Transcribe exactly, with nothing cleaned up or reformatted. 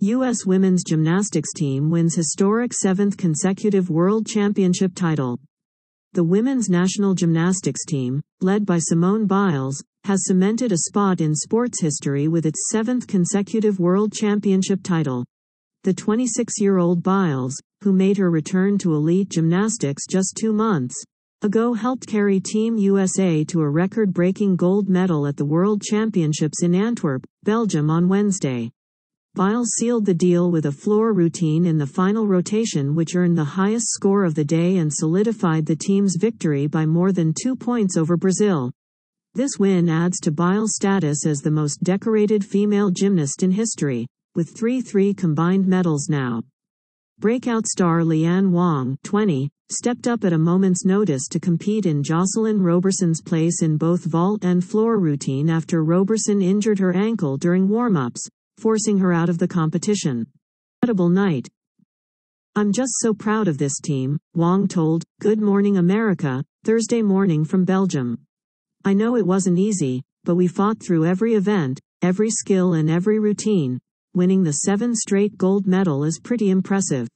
U S women's gymnastics team wins historic seventh consecutive world championship title. The women's national gymnastics team, led by Simone Biles, has cemented a spot in sports history with its seventh consecutive world championship title. The twenty-six-year-old Biles, who made her return to elite gymnastics just two months ago, helped carry Team U S A to a record-breaking gold medal at the World Championships in Antwerp, Belgium on Wednesday. Biles sealed the deal with a floor routine in the final rotation which earned the highest score of the day and solidified the team's victory by more than two points over Brazil. This win adds to Biles' status as the most decorated female gymnast in history, with three three combined medals now. Breakout star Leanne Wong, twenty, stepped up at a moment's notice to compete in Joscelyn Roberson's place in both vault and floor routine after Roberson injured her ankle during warm-ups, forcing her out of the competition. "Incredible night. I'm just so proud of this team," Wong told Good Morning America Thursday morning from Belgium. "I know it wasn't easy, but we fought through every event, every skill and every routine. Winning the seven straight gold medal is pretty impressive."